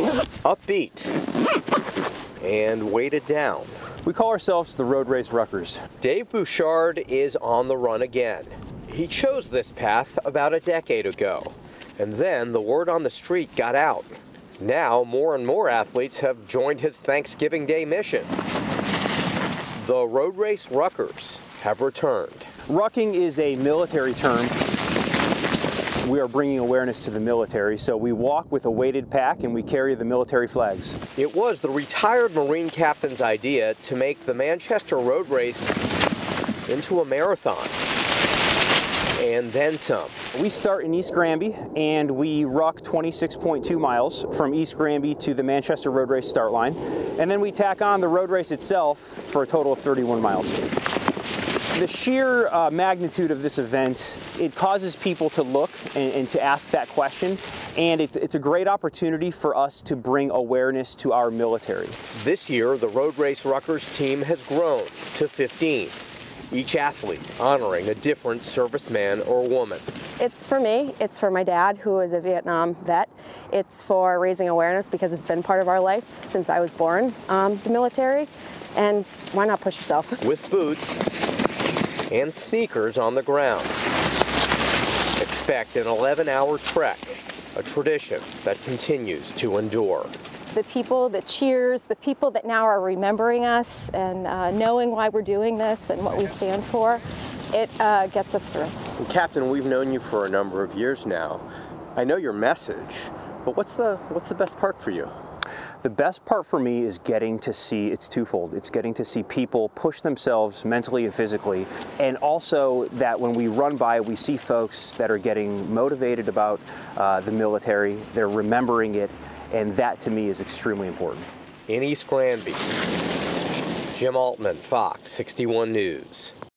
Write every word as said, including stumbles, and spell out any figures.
upbeat, and weighted down. We call ourselves the Road Race Ruckers. Dave Bouchard is on the run again. He chose this path about a decade ago, and then the word on the street got out. Now, more and more athletes have joined his Thanksgiving Day mission. The Road Race Ruckers have returned. Rucking is a military term. We are bringing awareness to the military, so we walk with a weighted pack and we carry the military flags. It was the retired Marine captain's idea to make the Manchester Road Race into a marathon, and then some. We start in East Granby and we ruck twenty-six point two miles from East Granby to the Manchester Road Race start line, and then we tack on the road race itself for a total of thirty-one miles. The sheer uh, magnitude of this event, it causes people to look and, and to ask that question, and it, it's a great opportunity for us to bring awareness to our military. This year, the Road Race Ruckers team has grown to fifteen, each athlete honoring a different serviceman or woman. It's for me, it's for my dad, who is a Vietnam vet. It's for raising awareness because it's been part of our life since I was born, um, the military, and why not push yourself? With boots and sneakers on the ground. Expect an eleven hour trek, a tradition that continues to endure. The people that cheers, the people that now are remembering us and uh, knowing why we're doing this and what we stand for, it uh, gets us through. And Captain, we've known you for a number of years now. I know your message, but what's the, what's the best part for you? The best part for me is getting to see, it's twofold, it's getting to see people push themselves mentally and physically, and also that when we run by, we see folks that are getting motivated about uh, the military, they're remembering it, and that to me is extremely important. In East Granby, Jim Altman, Fox sixty-one News.